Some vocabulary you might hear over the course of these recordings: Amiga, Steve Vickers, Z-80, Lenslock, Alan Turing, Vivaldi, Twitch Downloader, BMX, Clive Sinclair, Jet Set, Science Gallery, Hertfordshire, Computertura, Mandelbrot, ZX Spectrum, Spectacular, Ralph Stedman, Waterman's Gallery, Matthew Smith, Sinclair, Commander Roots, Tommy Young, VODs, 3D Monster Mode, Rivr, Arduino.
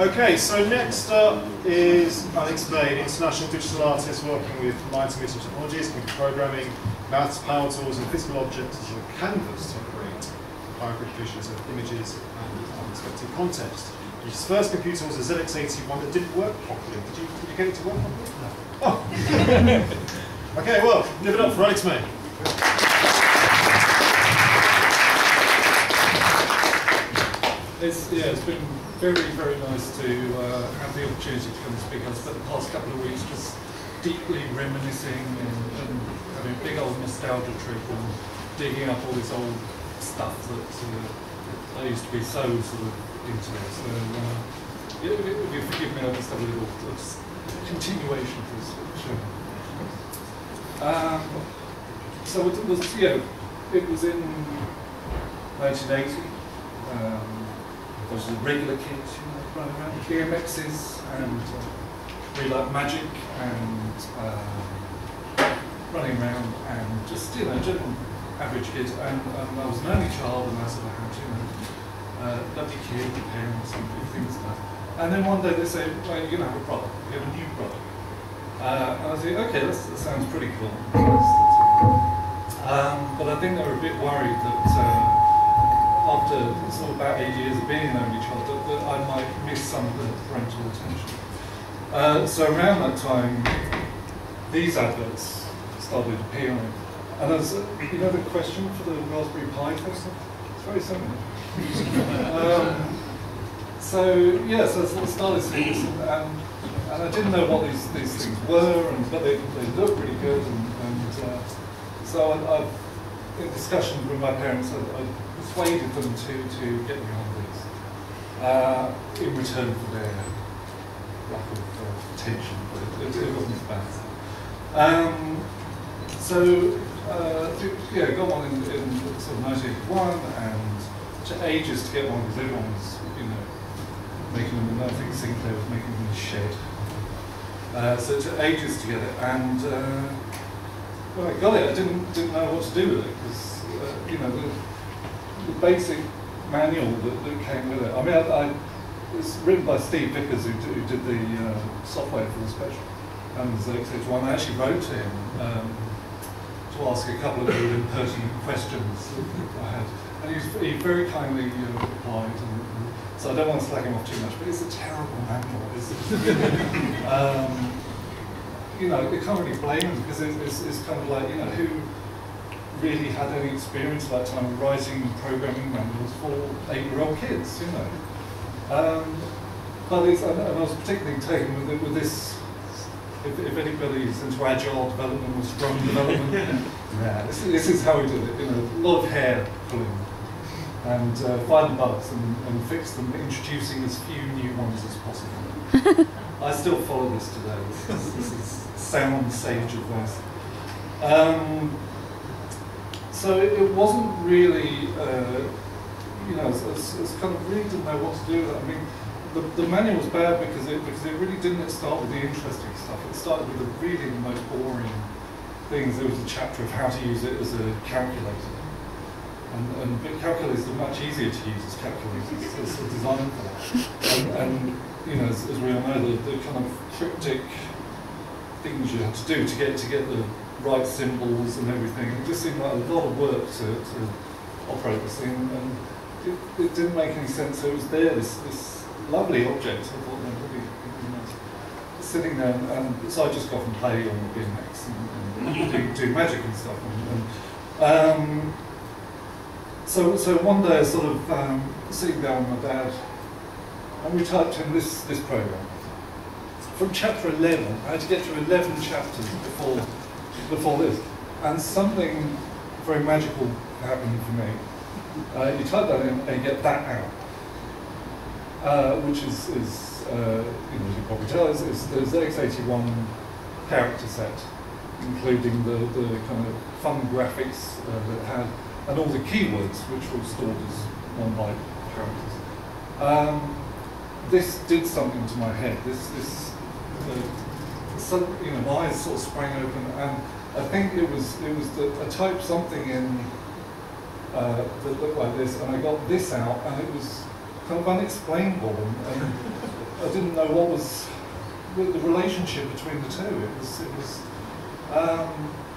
Okay, so next up is Alex May, an international digital artist working with light and media technologies, computer programming, maths, power tools, and physical objects as a canvas to create vibrant visions of images and unexpected context. His first computer was a ZX81 that didn't work properly. Did you get it to work properly? No. Oh. Okay, well, give it up for Alex May. It's been very, very nice to have the opportunity to come and speak. I've spent the past couple of weeks just deeply reminiscing and having a big old nostalgia trip and digging up all this old stuff that I used to be so sort of into. So if you forgive me, I'll just have a little continuation for this show. So it was, it was in 1980. I was a regular kid, running around with BMXs and really like magic and running around and just, general average kid. And I was an only child and I sort of had, lovely kid, the parents and things like that. And then one day they say, well, you're going to have a brother, you have a new brother. And I was like, okay, that sounds pretty cool. But I think they were a bit worried that after sort of about 8 years of being an only child, that I might miss some of the parental attention. So around that time, these adverts started appearing. And as the question for the Raspberry Pi thing, it's very similar. So I sort of started seeing this, and I didn't know what these things were, but they looked really good. So in discussions with my parents, I persuaded them to get me on these in return for their lack of attention, but it wasn't as bad. So got one in sort of 1981, and it took ages to get one because everyone was, making them. I think Sinclair was making them in the shed. So it took ages to get it, and when I got it, I didn't know what to do with it because The basic manual that came with it. I mean, it's written by Steve Vickers, who did the software for the Spectrum and the ZX81. I actually wrote to him to ask a couple of really impertinent questions that I had, and he very kindly replied. And so I don't want to slag him off too much, but it's a terrible manual. It's you can't really blame him because it's kind of like who really had any experience at that time writing and programming manuals for 8-year-old kids, But I was particularly taken with this, if anybody's into agile development or strong development, this is how we did it, a lot of hair pulling and find bugs and fix them, introducing as few new ones as possible. I still follow this today. This is sound sage advice. So it wasn't really, it's kind of really didn't know what to do with it. I mean, the manual was bad because it really didn't start with the interesting stuff. It started with the most boring things. There was a chapter of how to use it as a calculator, and calculators are much easier to use as calculators. It's sort of designed for that. And as we all know, the kind of cryptic things you have to do to get the right symbols and everything. It just seemed like a lot of work to operate this thing, and it didn't make any sense. So it was there, this lovely object. I thought, really nice. Sitting there, and so I just got and play on the BMX and do magic and stuff. So one day, I sort of sitting down with my dad, and we typed in this program. From chapter 11, I had to get through 11 chapters before this, and something very magical happened for me. You type that in and you get that out, which is as you probably tell, is the ZX81 character set, including the kind of fun graphics that had, and all the keywords which were stored as 1-byte characters. This did something to my head. My eyes sort of sprang open, and I think it was that I typed something in that looked like this, and I got this out, and it was kind of unexplainable, and I didn't know what was the relationship between the two.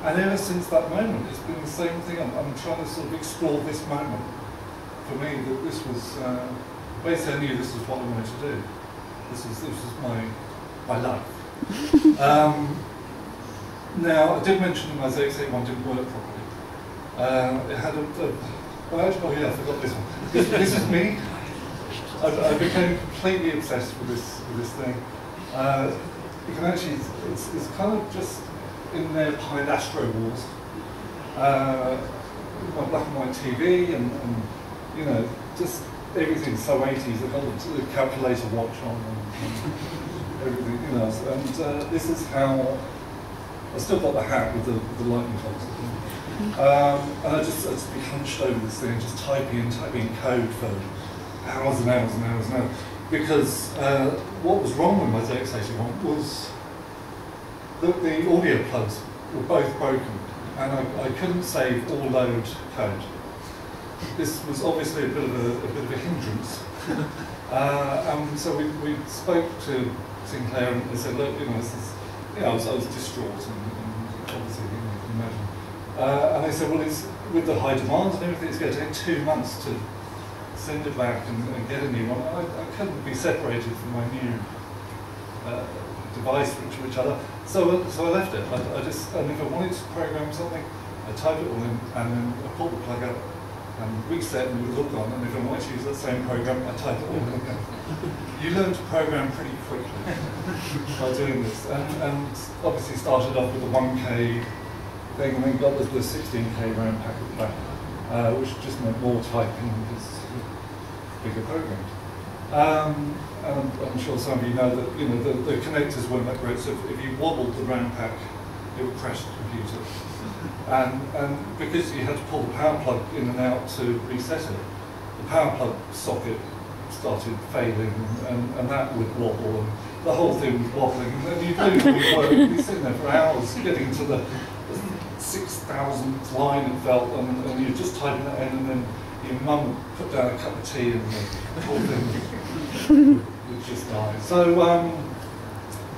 And ever since that moment, it's been the same thing. I'm trying to sort of explore this moment. For me, that this was basically I knew this was what I wanted to do. This was my life. Now I did mention that my ZX81 didn't work properly. It had I forgot this one. This is me. I became completely obsessed with this thing. You can actually, it's kind of just in there behind Astro Wars. My black and white TV and you know, just everything so 80s. I've got the calculator watch on and everything, you know. And this is how I still got the hat with the lightning bolts. And I'd just be hunched over this thing, just typing code for hours and hours and hours and hours. Because what was wrong with my ZX81 was that the audio plugs were both broken, and I couldn't save or load code. This was obviously a bit of a hindrance, and so we spoke to Sinclair and they said, look, you know, this is, you know, I was distraught and obviously, you know, you can imagine. And they said, well, it's with the high demand and everything, it's going to take 2 months to send it back and get a new one. I couldn't be separated from my new device, which I love. So I left it. I if I wanted to program something, I typed it all in and then I pulled the plug out and reset and it would look on, and if I wanted to use that same program, I type it all in again. You learn to program pretty quickly by doing this, and obviously started off with the 1K thing and then got the 16K RAM packet back, which just meant more typing because bigger programs. And I'm sure some of you know that, you know, the connectors weren't that great, so if you wobbled the RAM pack, it would crash the computer. And because you had to pull the power plug in and out to reset it, the power plug socket started failing, and that would wobble, and the whole thing was wobbling. And then you'd be sitting there for hours getting to the 6,000th line, it felt, and you're just typing that in, and then your mum would put down a cup of tea, and the whole thing would just die. So,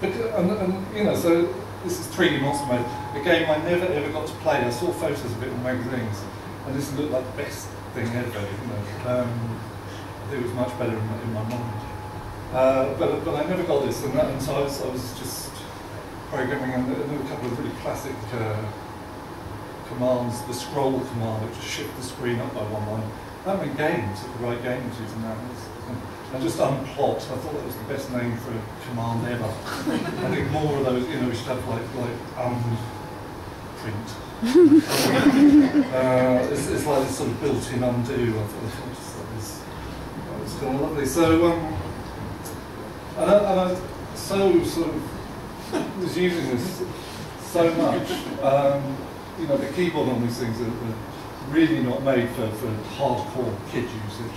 and you know, so. This is 3D Monster Mode, a game I never ever got to play. I saw photos of it in magazines, and this looked like the best thing ever. You know. It was much better in my mind. But I never got this, and so I was just programming, and there were a couple of really classic commands. The scroll command, which shift the screen up by one line. That many games, the right games using that. And just unplot, I thought that was the best name for a command ever. I think more of those, you know, we should have like print. It's like this sort of built-in undo. I thought that was kind of lovely. So, and I so sort of was using this so much. You know, the keyboard on these things are really not made for hardcore kid usage.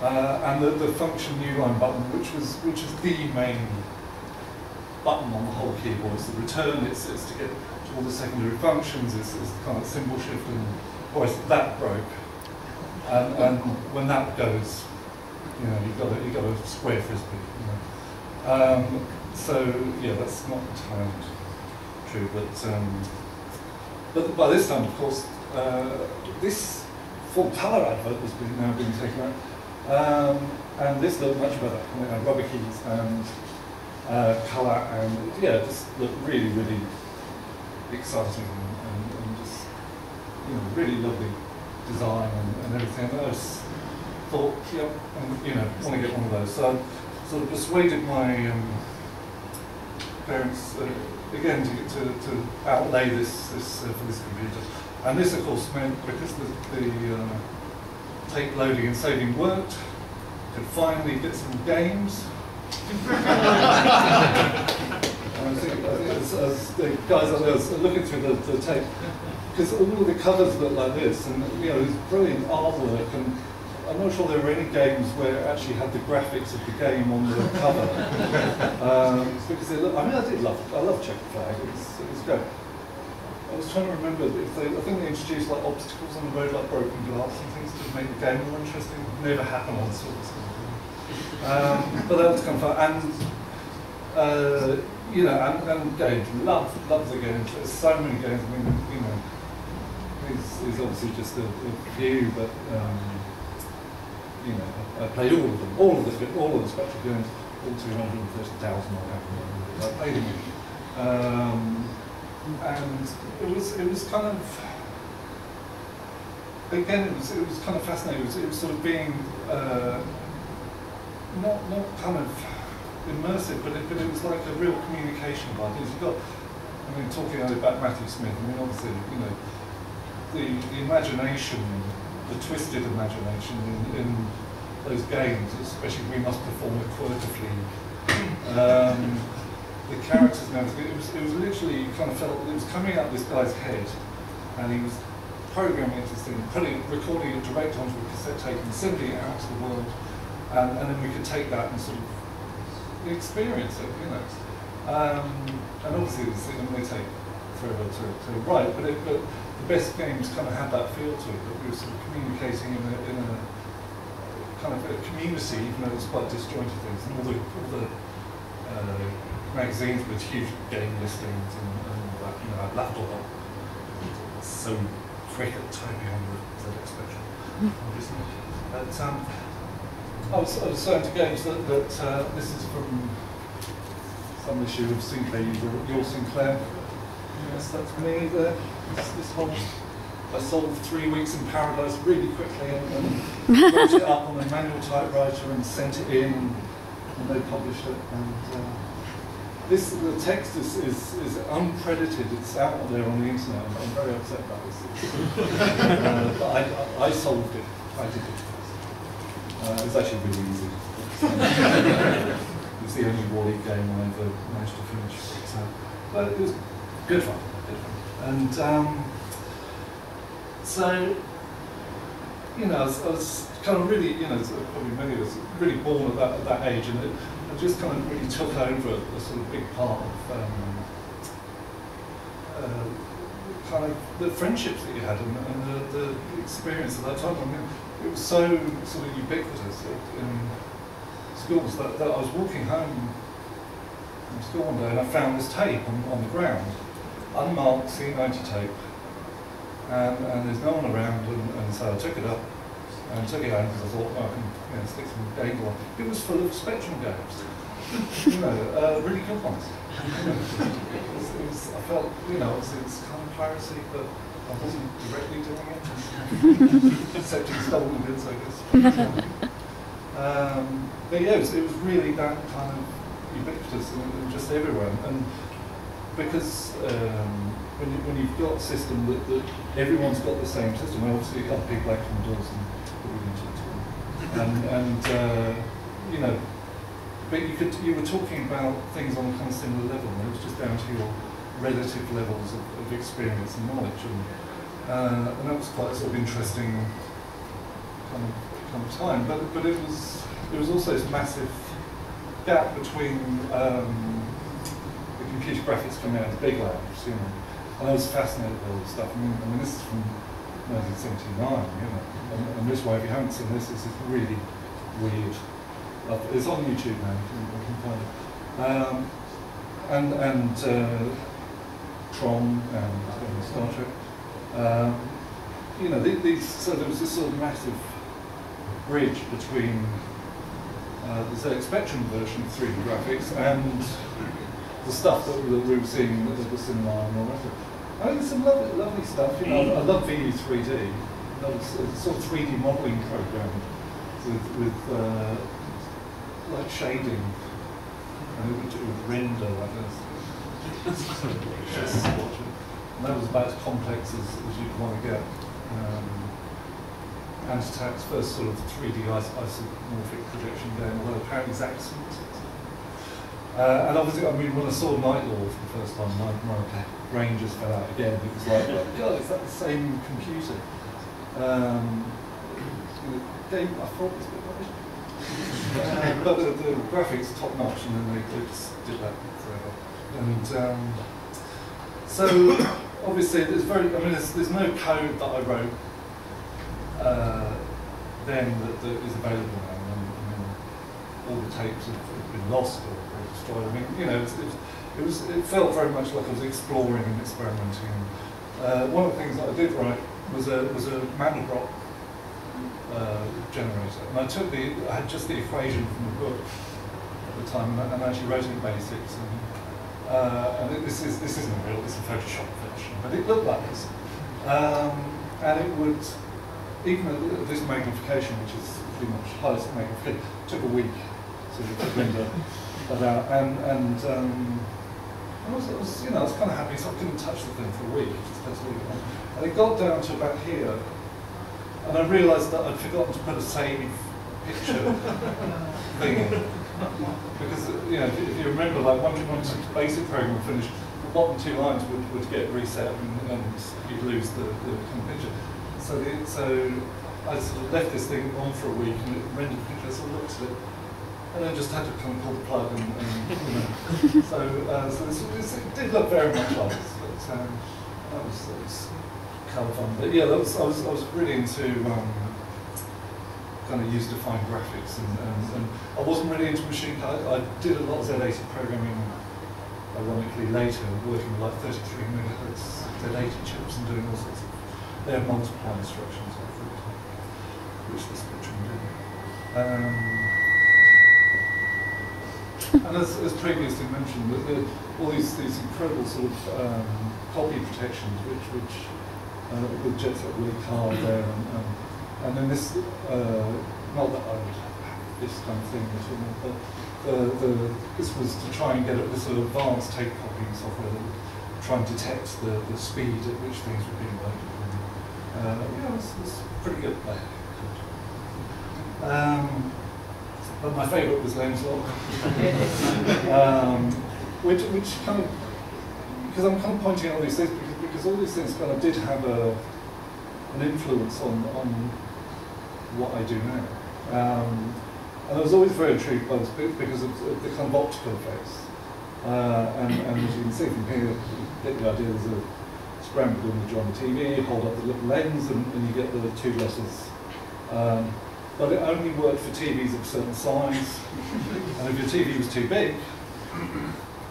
And the function newline button, which is the main button on the whole keyboard. It's the return, it's to get to all the secondary functions, it's kind of symbol shift, and of course that broke. And when that goes, you know, you've got a square frisbee. You know. So yeah, that's not entirely true. But by this time, of course, this full colour advert was now being taken out. And this looked much better. I mean, rubber keys and colour, and yeah, just looked really, really exciting and just, you know, really lovely design and everything. And I just thought, yep, and, you know, I want to get one of those. So I sort of persuaded my parents again to outlay this for this computer, and this of course meant because the tape loading and saving worked, could finally get some games. I think as the guys I was looking through the tape, because all of the covers looked like this, and you know, it was brilliant artwork, and I'm not sure there were any games where it actually had the graphics of the game on the cover. Because it looked, I mean, I love Check the Flag, it was great. I was trying to remember if I think they introduced like obstacles on the road, like broken glass and things, to make the game more interesting. Never happened on sort of stuff. But that was kind of fun. And you know, and games, love the games. There's so many games. I mean, you know, it's obviously just a few, but you know, I played all of the Spectrum games, all 230,000 or whatever. I played them. And it was kind of, again, it was kind of fascinating. It was sort of being not kind of immersive, but it was like a real communication part. You've got, I mean, talking about Matthew Smith. I mean, obviously, you know, the imagination, the twisted imagination in those games, especially We Must Perform a Quirk of Flee. The characters now, it was literally, you kind of felt it was coming out of this guy's head, and he was programming this thing, recording it direct onto a cassette tape and sending it out to the world, and then we could take that and sort of experience it, you know. And obviously it was, they take forever to write, but the best games kind of had that feel to it, that we were sort of communicating in a kind of a community, even though it was quite disjointed things, and all the magazines with huge game listings and all that. You know, I laughed all that. So quick at typing on the ZX Spectrum, obviously. But I was saying to Games that this is from some issue of Sinclair User, your Sinclair. Yes, that's me there. This whole, I solved 3 weeks in paradise really quickly and wrote it up on a manual typewriter and sent it in, and they published it. The text is unpredited. It's out there on the internet. I'm very upset about this. But I solved it. I did it. It's actually really easy. It's the only Wall-E game I ever managed to finish. So, but it was good fun. And so, you know, I was kind of really, you know, probably many of us really born at that age, and it just kind of really took over a sort of big part of kind of the friendships that you had and the experience at that time. I mean, it was so sort of ubiquitous in schools that I was walking home from school one day and I found this tape on the ground, unmarked C90 tape, and there's no one around, and so I took it up. And took it home because I thought, oh, I can, you know, stick some game on. It was full of Spectrum games, you know, really good ones. I felt, you know, it's kind of piracy, but I wasn't directly doing it, except in stolen goods, I guess. But yeah, it was really that kind of ubiquitous and just everywhere. And because when you've got a system that everyone's got the same system, obviously you've got big black doors and you know, but you were talking about things on a kind of similar level, and it was just down to your relative levels of experience and knowledge, and that was quite a sort of interesting kind of time. But it was also this massive gap between the computer graphics coming out of big labs, you know, and I was fascinated with all this stuff. I mean this is from 1979, you know, and this way, if you haven't seen this, it's really weird. It's on YouTube now, you can find it. Tron and Star Trek. You know, so there was this sort of massive bridge between the ZX Spectrum version of 3D graphics and the stuff that we were seeing at the cinema and all that. I mean, some lovely stuff, you know. I love VU3D. It's sort of 3D modelling program with like shading, and it would render like this. And that was about as complex as you'd want to get. Antitak's first sort of 3D isomorphic projection game, although apparently it's excellent. And obviously, I mean, when I saw Nightlaw for the first time, my brain just fell out again. It was like, oh God, is that the same computer? Game, I thought it was a bit rubbish. But the graphics top notch, and then they just did that forever. And so obviously there's no code that I wrote then that is available now. all the tapes have been lost or destroyed. I mean, you know, it felt very much like I was exploring and experimenting. One of the things that I did write was a Mandelbrot generator, and I had just the equation from the book at the time, and I actually wrote it in basics. And this isn't real; it's a Photoshop version, but it looked like this. And it would, even this magnification, which is pretty much highest magnification, took a week to render that out. And I was kind of happy, so I didn't touch the thing for a week. And it got down to about here, and I realised that I'd forgotten to put a save picture thing in. Because, you know, if you remember, like, once the basic program finished, the bottom two lines would get reset and you'd lose the picture. So I sort of left this thing on for a week, and it rendered the picture, so I looked at it, and then just had to kind of pull the plug and you know. So it did look very much like this, but that was kind of fun. But yeah, I was really into kind of user-defined graphics, and I wasn't really into machine code. I did a lot of Z-80 programming, ironically, later, working with like 33 megahertz Z-80 chips and doing all sorts of. They had multiple instructions, I think, which the Spectrum did. And as previously mentioned, all these incredible sort of copy protections, which the Jet Set really carved there. And then this, not that I would have this kind of thing at all, but this was to try and get at this sort of advanced tape copying software that would try and detect the speed at which things were being loaded. Yeah, it's pretty good. But my favourite was Lenslock, which kind of, because I'm kind of pointing out all these things because all these things kind of did have an influence on what I do now. And I was always very intrigued by this because of the kind of optical effects. And as you can see from here, you get the idea of scramble the joint TV, hold up the little lens, and you get the two losses. But it only worked for TVs of a certain size. And if your TV was too big,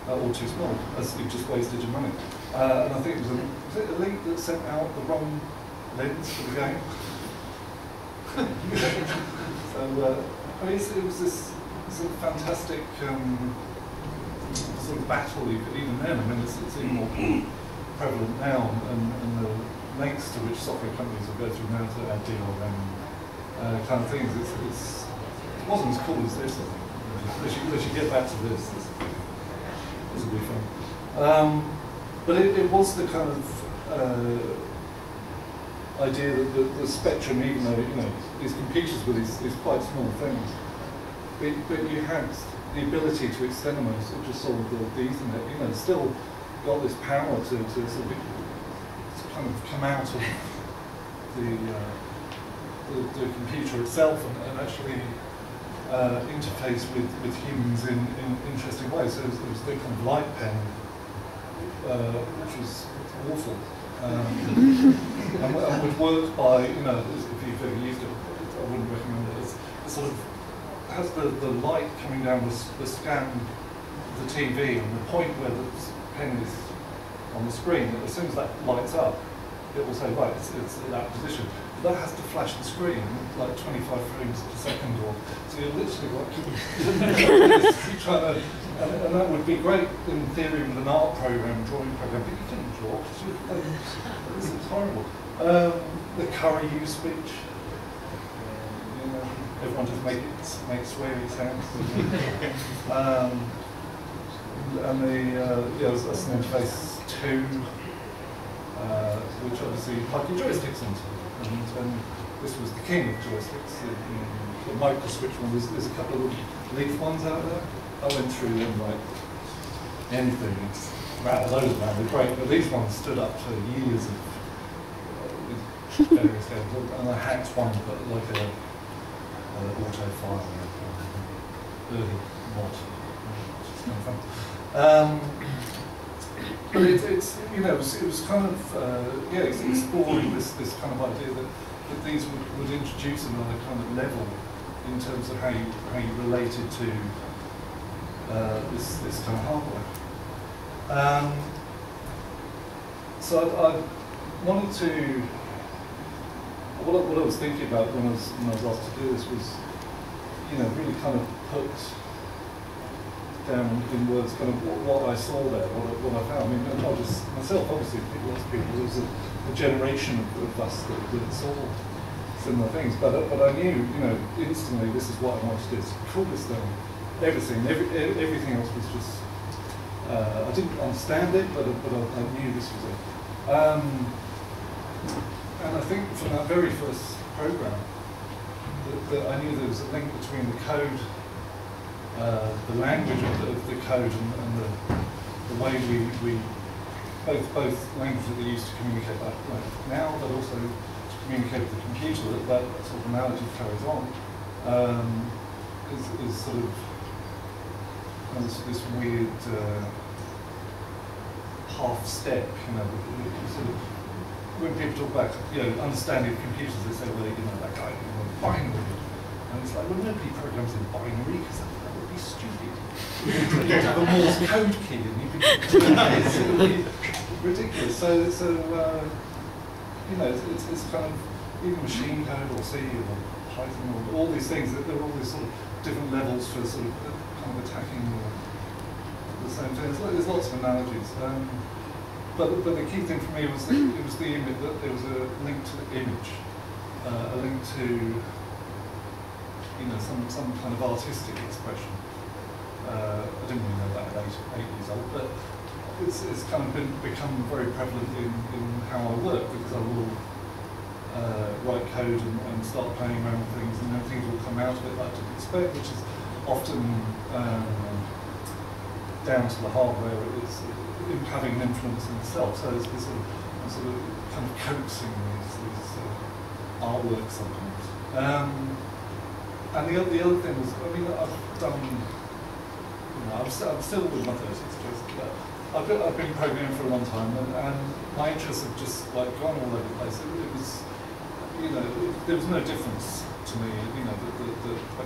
or too small, you've just wasted your money. And I think was it Elite that sent out the wrong lens for the game? So I mean, it was this sort of fantastic sort of battle, even then. I mean, it's even more prevalent now, and the lengths to which software companies will go through now to add DRM kind of things. It wasn't as cool as this, I think. They should get back to this. This will be fun. But it was the kind of idea that the Spectrum, even though, you know, these computers were these quite small things, but you had the ability to extend them, so just sort of the Ethernet, you know, still got this power to kind of come out of the computer itself and actually interface with humans in interesting ways. So it was the kind of light pen, which was awful, and would work by, you know, if you've ever used it, I wouldn't recommend it. It sort of has the light coming down, the scan of the TV, and the point where the pen is on the screen, as soon as that lights up, it will say, right, it's in that position. But that has to flash the screen like 25 frames per second, or so you're literally like trying to, and that would be great in theory with an art program, drawing program, but you didn't draw. This is horrible. The curry you speech. You know, everyone just make sweary sounds. And the that's an interface 2, which obviously you plug your joysticks into. And this was the king of joysticks. The micro switch one. There's a couple of Leaf ones out there. I went through them like anything. It's rather loads of them. They're great, but these ones stood up for years of various games. And I hacked one, but like an auto file, early mod. But it's you know, it was kind of exploring this kind of idea that these would introduce another kind of level in terms of how you related to this kind of hardware. So what I was thinking about when I was asked to do this was, you know, really kind of put down in words kind of what I saw there, what I found. I mean, not just myself, obviously, lots of people. There was a generation of us that saw similar things. But I knew, you know, instantly this is what I wanted to do. It's the coolest thing. Everything else was just. I didn't understand it, but I knew this was it. And I think from that very first program, that I knew there was a link between the code, the language of the code, and the way we both languages that we use to communicate right now, but also to communicate with the computer, that sort of analogy carries on, is sort of this weird half step, you know, sort of. When people talk about, you know, understanding computers, they say, well, you know, that guy in binary, and it's like, well, nobody programs in binary because that would be stupid. You'd have a Morse code key, and you'd be ridiculous. So you know, it's kind of even machine code or C or Python or all these things. There are all these sort of different levels for sort of kind of attacking the same thing. There's lots of analogies. But the key thing for me was that it was the image, that there was a link to the image, a link to, you know, some kind of artistic expression. I didn't really know that at eight years old, but it's kind of become very prevalent in how I work, because I will write code and start playing around with things, and then things will come out of it that I didn't expect, which is often down to the hardware. It's having an influence in itself, so it's sort of kind of coaxing these artworks sometimes. And the other thing was, I mean, I've done, you know, I'm still in my 30s, I've been programming for a long time, and my interests have just like gone all over the place. It was, you know, there was no difference to me, you know, that if I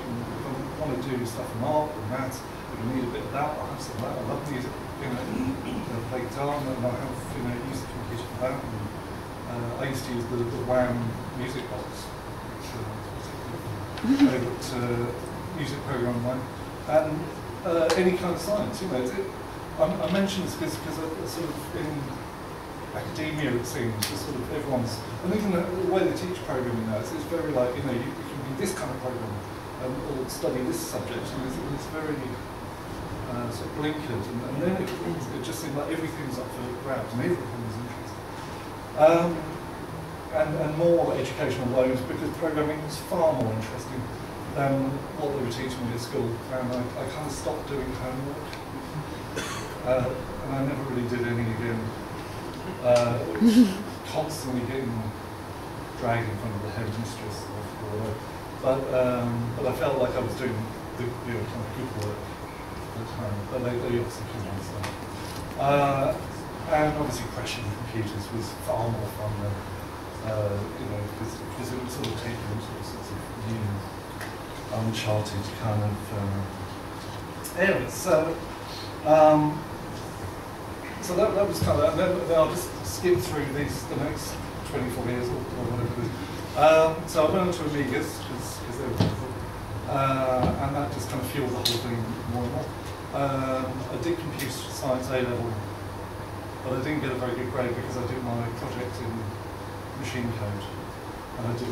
want to do stuff in art and maths, if I need a bit of that, I have some of that, I love music. You know, I play guitar, and I have, you know, used the computer for that. And, I used to use the Wham music box, which is a favourite music program of mine. And any kind of science, you know. I mention this because sort of in academia, it seems, just sort of everyone's, and even the way they teach programming now, it's very like, you know, you can be this kind of programmer or study this subject, and it's very. Sort of blinkered, and then it just seemed like everything's up for grabs and everything was interesting. And more educational loads, because programming was far more interesting than what they were teaching me at school, and I kind of stopped doing homework, and I never really did any again. Constantly getting dragged in front of the headmistress, but I felt like I was doing the, you know, kind of good work. Time, but they obviously couldn't understand. And obviously crashing computers was far more fun than, you know, because it would sort of take you into all sorts of new, uncharted kind of areas. So, so that was kind of, and then I'll just skip through the next 24 years or whatever it is. So I went on to Amigas, because they were and that just kind of fueled the whole thing more and more. I did computer science A level, but I didn't get a very good grade because I did my project in machine code, and I did a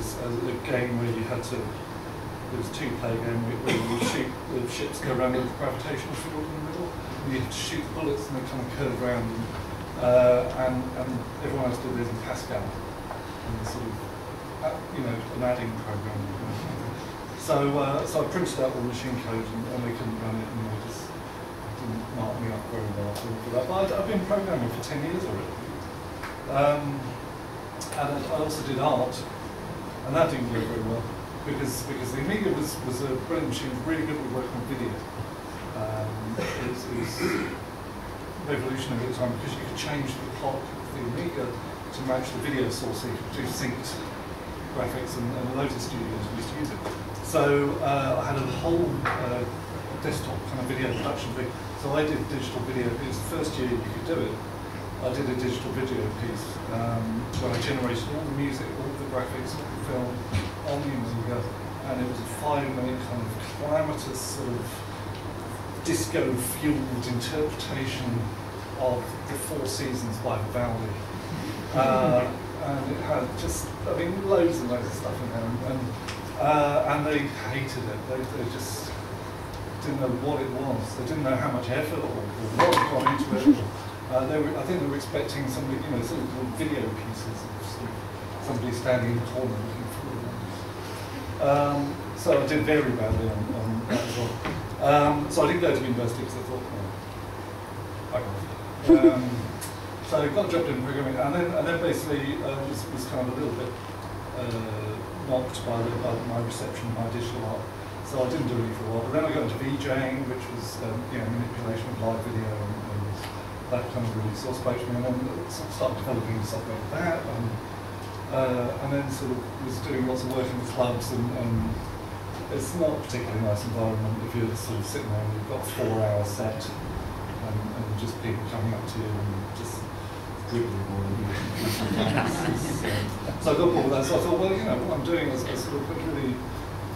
game where you had to. There was a two-player game where you shoot the ships go around with a gravitational field in the middle, and you had to shoot the bullets and they kind of curve around, and everyone else did this in Pascal, and sort of, you know, an adding program. So I printed out all the machine code, and they couldn't run it, and they just didn't mark me up very well for that. But I've been programming for 10 years already. And I also did art, and that didn't go very well, because the Amiga was a brilliant machine, really good at working on video. It was revolutionary at the time, because you could change the clock of the Amiga to match the video source, so you could do synced graphics and loads of studios used to use it. So I had a whole desktop kind of video production thing. So I did digital video. It was the first year you could do it. I did a digital video piece where I generated all the music, all the graphics, all the film, all the Amiga, and it was a 5-minute kind of calamitous sort of disco-fueled interpretation of the Four Seasons by Vivaldi. And it had just, I mean, loads and loads of stuff in there. And they hated it. They just didn't know what it was. They didn't know how much effort or what had gone into it. I think they were expecting somebody, you know, sort of video pieces of sort of somebody standing in the corner looking forward. So I did very badly on that as well. So I didn't go to university because I thought, oh, I can't. So I got dropped in programming, and then basically was kind of a little bit knocked by my reception of my digital art. So I didn't do it for a while. But then I got into VJing, which was you know, manipulation of live video and that kind of really sort of spoke to me. And then sort of started developing something like that. And then sort of was doing lots of work in the clubs. And it's not a particularly nice environment if you're sort of sitting there and you've got a 4-hour set and just people coming up to you and just dribbling all over you. So I got bored with that. So I thought, well, you know, what I'm doing is I sort of really.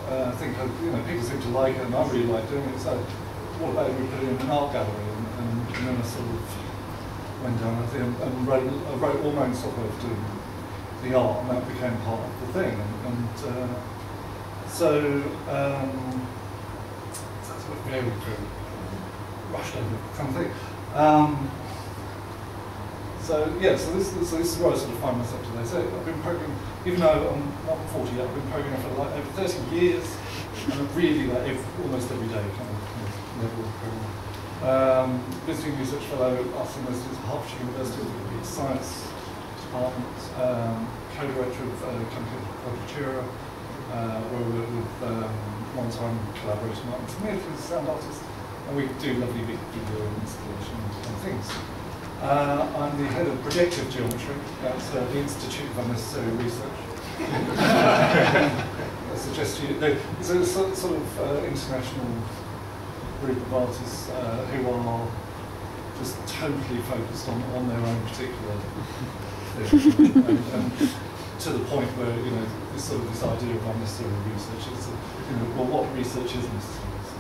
I think you know, people seem to like it, and I really like doing it. So what about we put it in an art gallery? And then I sort of went down and wrote all my own software for doing the art, and that became part of the thing. That's what we rushed over kind of thing. So this is where I sort of find myself today. So I've been programming, even though I'm not 40 yet, I've been programming for like over 30 years, and I'm really like almost every day kind of level of programming. Visiting research fellow at Arts and Universities of Hertfordshire University, the science department, co-director of Computertura, where we're with long-time collaborator Martin Smith, who's a sound artist, and we do lovely video installation and things. I'm the head of projective geometry at the Institute of Unnecessary Research. I suggest you, it's a sort of international group of artists who are just totally focused on their own particular thing. and to the point where, you know, this sort of this idea of unnecessary research is, you know, well, what research is necessary? So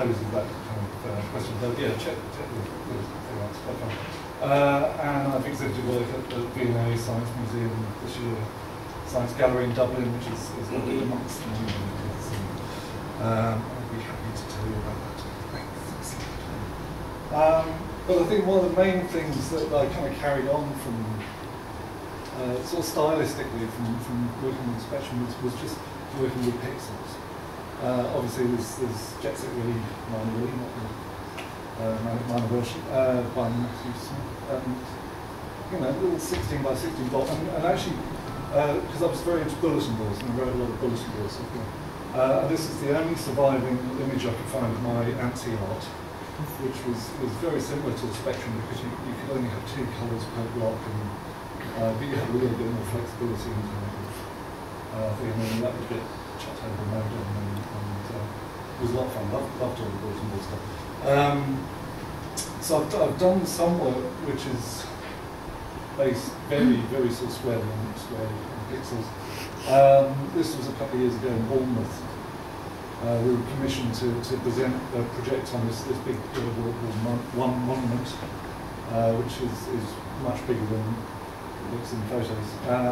poses that kind of question. But yeah, check the thing out, it's quite fun. And I've exhibited work at the V&A Science Museum this year, Science Gallery in Dublin, which is lovely amongst the new kids. I'd be happy to tell you about that. Thanks. But I think one of the main things that I kind of carried on from, sort of stylistically from working with Spectrum was just working with pixels. Obviously, there's Jet Set really, by Matthew Smith, you know, a little 16 by 16 block, and actually, because I was very into bulletin boards and I wrote a lot of bulletin boards. This is the only surviving image I could find of my ANSI art, which was very similar to the Spectrum because you could only have 2 colours per block, and, but you had a little bit more flexibility in terms of thing, and that was a bit chat over mode it was a lot of fun. Loved all the boards and all stuff. So I've done some work which is based very sort of squarely on pixels. This was a couple of years ago in Bournemouth. We were commissioned to present a project on this big World War I monument, which is much bigger than it looks in photos. And I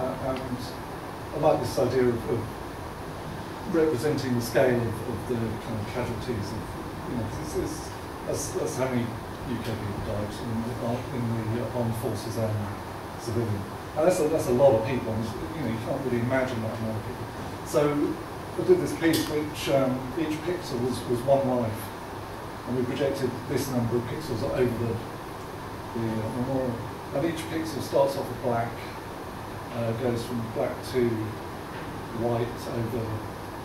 like this idea of representing the scale of the kind of casualties of, you know, that's how many UK people died in the armed forces and civilian. And that's a lot of people, and, you know, you can't really imagine that amount of people. So I did this piece which each pixel was one life, and we projected this number of pixels over the memorial. And each pixel starts off with black, goes from black to white over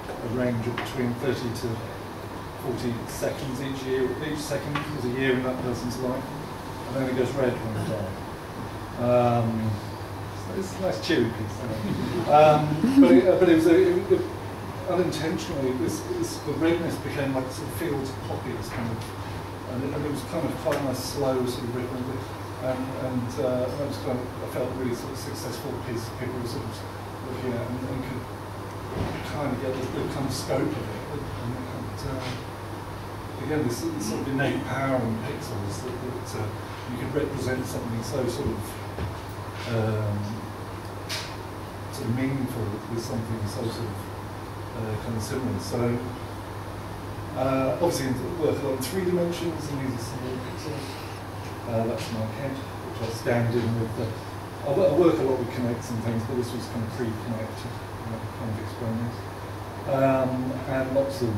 a range of between 30 to 40 seconds each year. Each second is a year in that person's life, and then it goes red when they die. So it's a nice cheery piece. But it was unintentionally, the redness became like sort of fields of poppies kind of, and it was kind of quite a nice slow sort of rhythm, and that was kind of, I felt really sort of successful piece of people sort of looking at and could kind of get the kind of scope of it, again this sort of innate power in pixels that you could represent something so sort of meaningful with something so sort of kind of similar. So obviously work on 3 dimensions and using single pixels. That's my account, which I scanned in with the, I work a lot with connects and things, but this was kind of pre-connected, kind of experiments. And lots of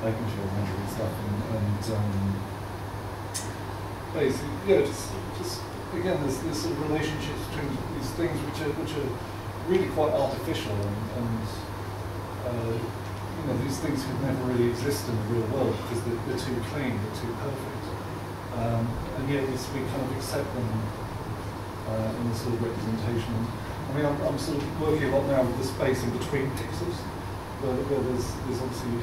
control rendering stuff and basically, yeah, just again, there's sort of relationships between these things which are really quite artificial, and you know, these things could never really exist in the real world because they're too clean, they're too perfect, and yet we kind of accept them in this sort of representation. I mean, I'm sort of working a lot now with the space in between pixels, where there's obviously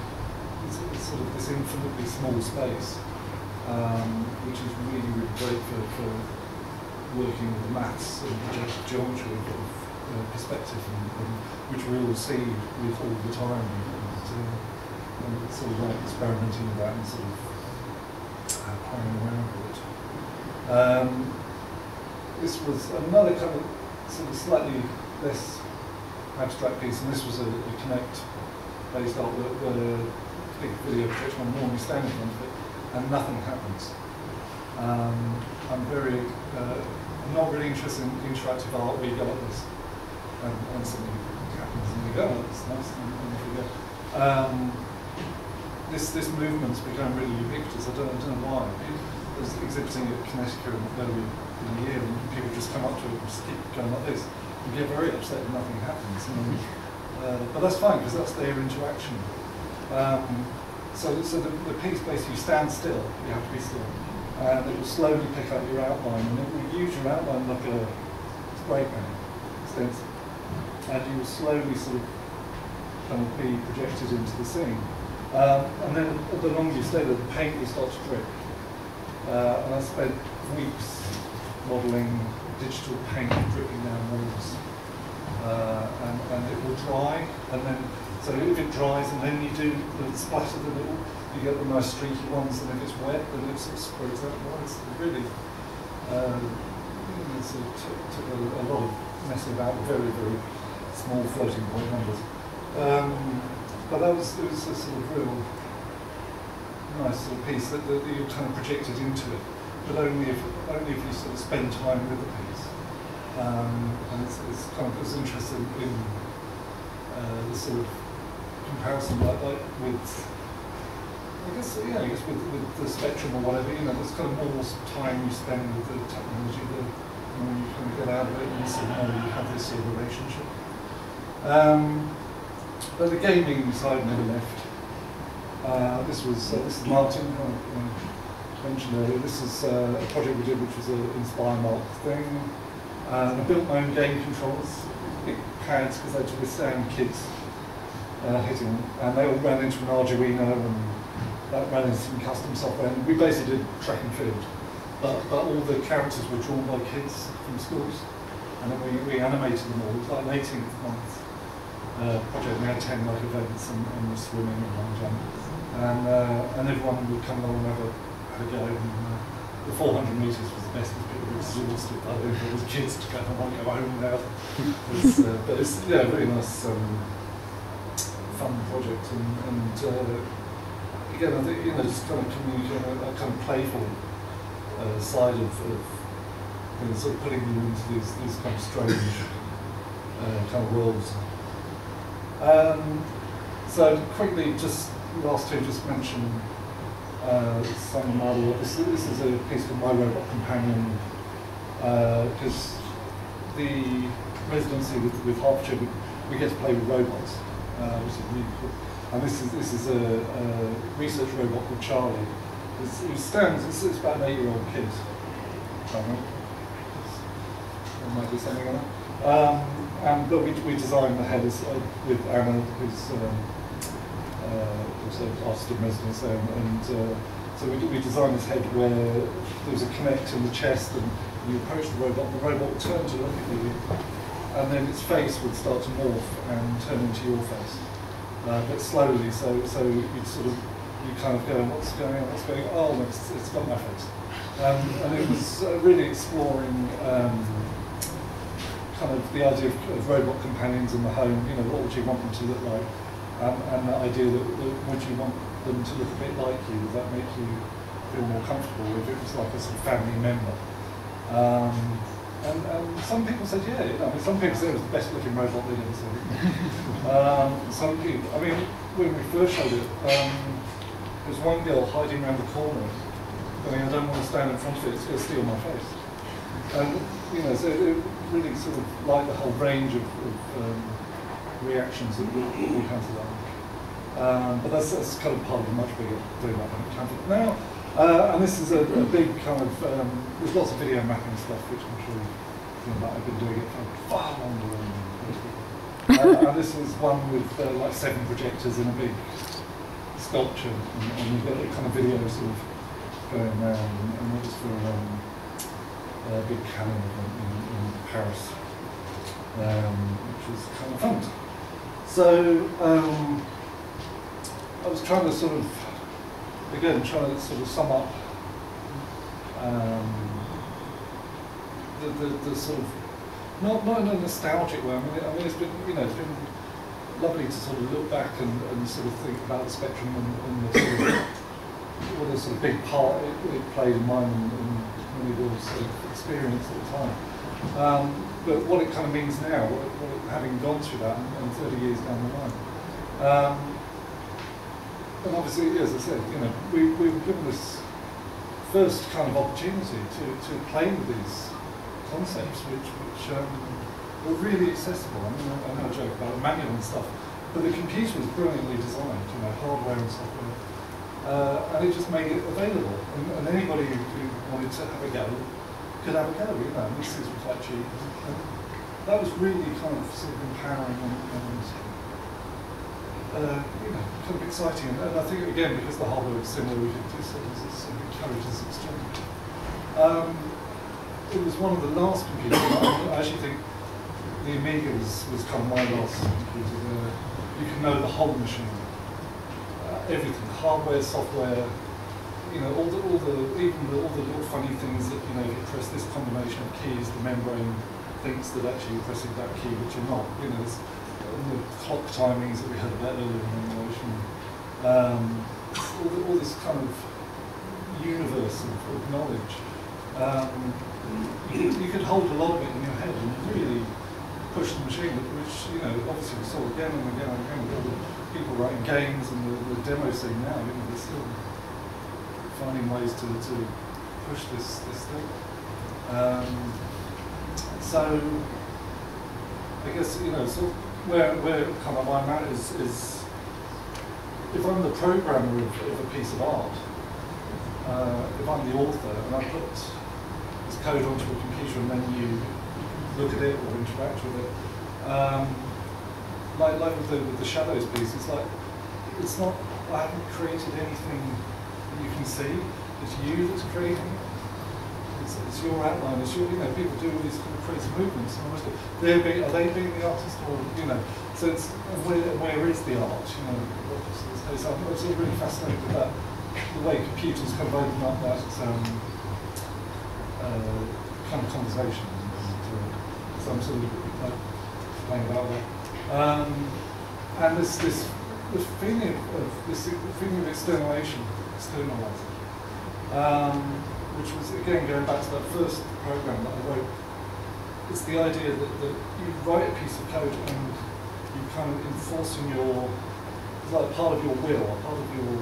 it's sort of this infinitely small space, which is really, really great for working with the maths and geometry of perspective, and which we all see with all the time, and it's sort of like experimenting with that and sort of playing around with it. This was another kind of sort of slightly less abstract piece, and this was a Kinect-based artwork where a big video projection I'm normally standing on, and nothing happens. I'm very, not really interested in interactive art where you go like this, and something happens and you go, oh, that's nice, and if you go. This movement's become really ubiquitous. I don't know why. I was exhibiting at Connecticut earlier in the year, and people just come up to it and just keep going like this. You get very upset when nothing happens. And, but that's fine, because that's their interaction. So the piece basically stands still, you have to be still, and it will slowly pick up your outline, and it will use your outline like a spray paint stencil, and you will slowly sort of kind of be projected into the scene. And then the longer you stay there, the paint will start to drip. And I spent weeks modelling digital paint dripping down walls, and it will dry, and then so if it dries and then you do the splatter, then you get the nice streaky ones, and if it's wet, then it sort of sprays out. Well, it's really, it's took a lot of messing about with very, very small floating point numbers. But it was a sort of real nice sort of piece that you kind of projected into it, but only if you sort of spend time with the piece. And it's kind of, it's interesting in the sort of comparison, like with, I guess, yeah, I guess with the Spectrum or whatever, you know, there's kind of more time you spend with the technology that when you kind of get out of it, and so now you have this sort of relationship. But the gaming side never left. This is Martin, I mentioned earlier. This is a project we did, which was an Inspire Mark thing. I built my own game controls, big pads, because they had to withstand kids hitting them. And they all ran into an Arduino, and that ran into some custom software. And we basically did track and field. But all the characters were drawn by kids from schools. And then we animated them all. It was like an 18th month. Project. We had 10 like events, and was swimming and long jump, and everyone would come along and have a go. And, the 400 meters was the best because people were exhausted. I think there was kids to go. I want to go home now. But it's, yeah, a really nice, fun project, and again, I think, you know, just kind of community, a kind of playful side of you know, sort of putting them into these kind of strange kind of worlds. So quickly, just last two, just mention some model. This is a piece of My Robot Companion, because the residency with Hertfordshire, we get to play with robots, which is really cool. And this is a research robot called Charlie. It stands. It's about an 8-year-old kid. It might be something like that. But we designed the headers with Anna, who's also artist in residence, and so we designed this head where there was a connect in the chest, and you approached the robot would turn to look at you, and then its face would start to morph and turn into your face, but slowly. So you'd sort of, you kind of go, what's going on? What's going on? Oh, it's got my face. And it was really exploring kind of the idea of robot companions in the home. You know, what would you want them to look like? And the idea that would you want them to look a bit like you? Would that make you feel more comfortable if it was like a sort of family member? And some people said, yeah. I mean, some people said it was the best-looking robot they'd ever seen. Some people, I mean, when we first showed it, there was one girl hiding around the corner. I mean, I don't want to stand in front of it; it's going to steal my face. And you know, so it really sort of like the whole range of reactions that we had to that. But that's kind of part of a much bigger doing that than now. And this is a big kind of, there's lots of video mapping stuff, which I'm sure you know, I've been doing it for far longer than and this is one with like 7 projectors in a big sculpture, and you've got a kind of video sort of going around, and that was for a big cannon event in Paris, which was kind of fun. So I was trying to sort of, again, trying to sort of sum up the sort of, not in a nostalgic way. I mean, it's been, you know, it's been lovely to sort of look back and sort of think about the Spectrum and the sort of, what a sort of big part it played in mine and many people's sort of experience at the time. But what it kind of means now, having gone through that and 30 years down the line. And obviously, as I said, you know, we were given this first kind of opportunity to play with these concepts, which were really accessible. I mean, I know I joke about the manual and stuff, but the computer was brilliantly designed, you know, hardware and software, and it just made it available. And anybody who wanted to have a go could have a go, you know, and these things were quite cheap. And that was really kind of sort of empowering and you know, kind of exciting. And I think, again, because the hardware was similar, we could do sort of encourage this exchange. It was one of the last computers. I actually think the Amiga was kind of my last computer where you could know the whole machine, everything, hardware, software, you know, all the little funny things that, you know, you press this combination of keys, the membrane thinks that actually you're pressing that key, but you're not. You know, it's all the clock timings that we had about earlier in the emulation, all this kind of universe of knowledge. You could hold a lot of it in your head and really push the machine, which, you know, obviously we saw again and again and again with all the people writing games and the demo scene now. You know, they're still finding ways to push this thing. So I guess, you know, sort of where kind of my mind at is if I'm the programmer of a piece of art, if I'm the author and I put this code onto a computer and then you look at it or interact with it, like with the shadows piece, it's like, it's not, I haven't created anything that you can see, it's you that's creating it, it's your outline, it's your, you know, people do all these kind of crazy movements, and always go, are they being the artist, or, you know, so it's, where is the art, you know, so I'm sort of really fascinated with that. The way computers kind of open up that kind of conversation, so I'm sort of playing about that. And this feeling of externalizing, which was again going back to that first program that I wrote. It's the idea that you write a piece of code and you kind of enforcing your, it's like part of your will, part of your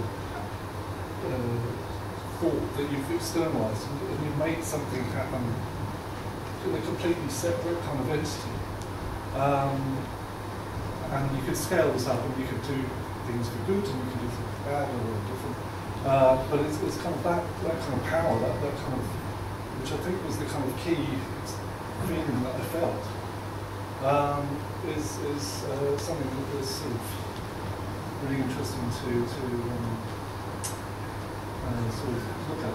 thought that you've externalized and you've made something happen in a completely separate kind of entity. And you could scale this up and you could do things for good and you could do things for bad or different. But it's kind of that kind of power, that kind of, which I think was the kind of key feeling that I felt. is something that was sort of really interesting to sort of look at.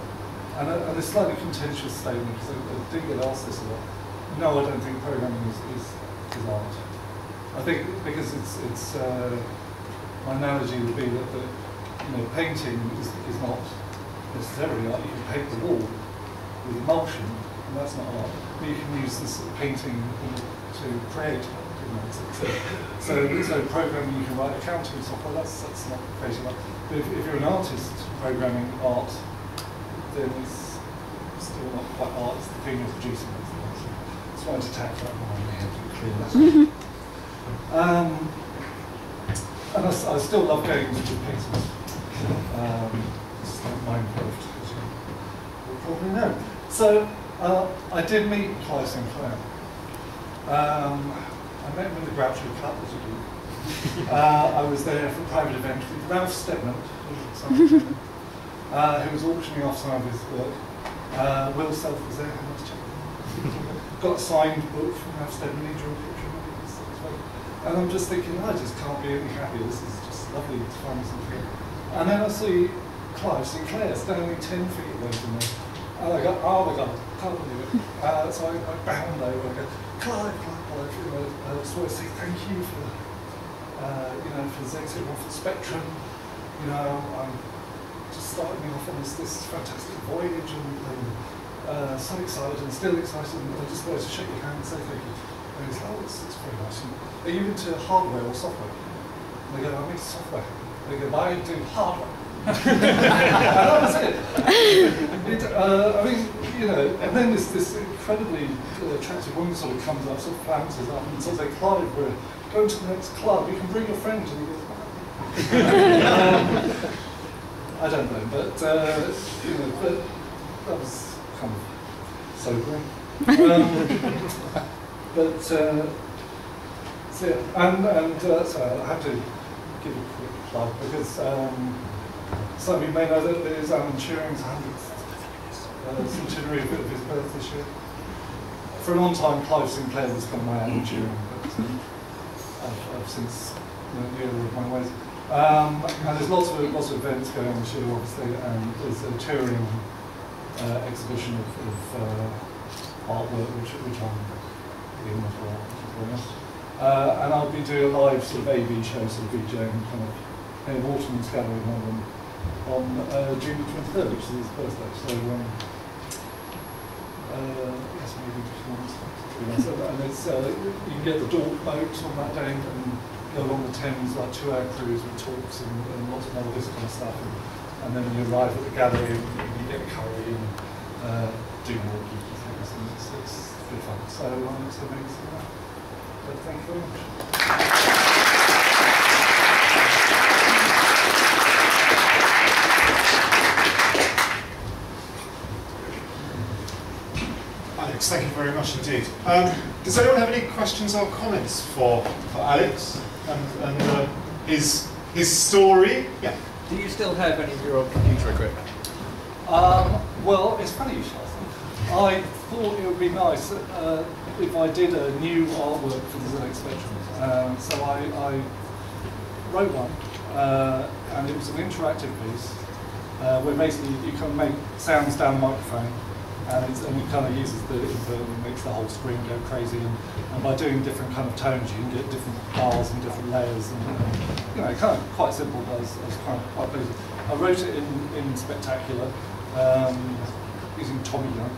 And a slightly contentious statement, because I do get asked this a lot. No, I don't think programming is art. I think because it's my analogy would be that painting is not necessarily art. You can paint the wall with emulsion, and that's not art. But you can use this painting to create art. So programming, you can write accounting software. That's not creating art. But if you're an artist programming art, then it's still not quite art. It's the thing you're producing. It's trying to tackle that one in my head and clear that up. And I still love games with pixels. It's like Minecraft, as you probably know. So I did meet Clive Sinclair. I met him in the Groucho Club, as you do. I was there for a private event with Ralph Stedman, who was auctioning off some of his work. Will Self was there. Nice check. Got a signed book from Ralph Stedman. He drew a picture. And I'm just thinking, I just can't be any happier. This is just lovely to find something. And then I see Clive Sinclair standing 10 feet away from me. And I go, oh my God, I can't believe it. So I bound over and I go, Clive. I just want to say thank you for, for ZX81 for Spectrum. I'm just starting off on this fantastic voyage and so excited and still excited. And I just wanted to shake your hand and say thank you. And he's like, oh, it's very nice. Are you into hardware or software? And they go, I'm into software. And they go, I do hardware. And that was it. And then this incredibly attractive woman sort of comes up, sort of flounces up, and sort of says, Clive, we're going to the next club. You can bring your friend. And he goes, I don't know, but that was kind of sobering. So I have to give a quick plug because some of you may know that there's Alan Turing's 100th centenary of his birth this year. For a long time, Clive Sinclair was kind of my Alan Turing, but I've since learned the other of my ways. And there's lots of events going on this year, obviously, and there's a Turing exhibition of artwork, which I'm and I'll be doing a live sort of AV show, sort of VJ and kind of in Waterman's Gallery in London on June 23rd, which is his birthday. So yes, maybe just one. And it's you can get the Dork boat on that day and go along the Thames, like 2-hour cruise with talks and lots of all this kind of stuff. And then you arrive at the gallery and you get curry and do more geeky things. And it's fun. So it's amazing. But thank you very much. Alex, thank you very much indeed. Does anyone have any questions or comments for Alex and his story? Yeah. Do you still have any of your old computer equipment? Well, it's funny you should ask. I thought it would be nice if I did a new artwork for the ZX Spectrum. So I wrote one, and it was an interactive piece where basically you can make sounds down the microphone, and it kind of uses the input and makes the whole screen go crazy. And by doing different kind of tones, you can get different bars and different layers. And kind of quite simple, but I was kind of quite pleased. I wrote it in Spectacular. Using Tommy Young,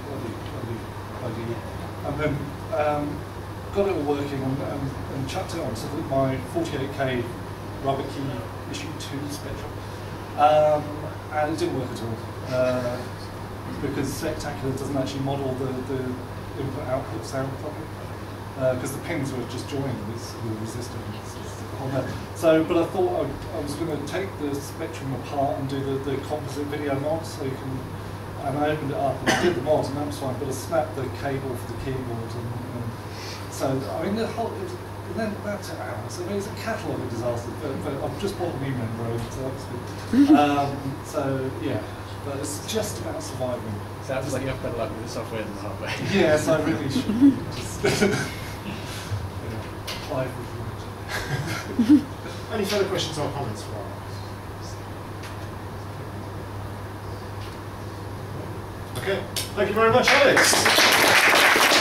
bloody. And then got it all working and chucked it on. So that my 48K rubber key issue 2 Spectrum. And it didn't work at all. Because Spectacular doesn't actually model the input-output sound properly. Because the pins were just joined with the resistor. But I thought I was going to take the Spectrum apart and do the composite video mod so you can. And I opened it up and I did the mods and that was fine, but I snapped the cable for the keyboard. The whole, that took hours. I mean, it's a catalogue of disasters, but I've just bought a new membrane, so that's good. Yeah, but it's just about surviving. Sounds like you have better luck with the software than the hardware. Yes, I really should. Clive would want. Any further questions or comments for us? Okay, thank you very much, Alex.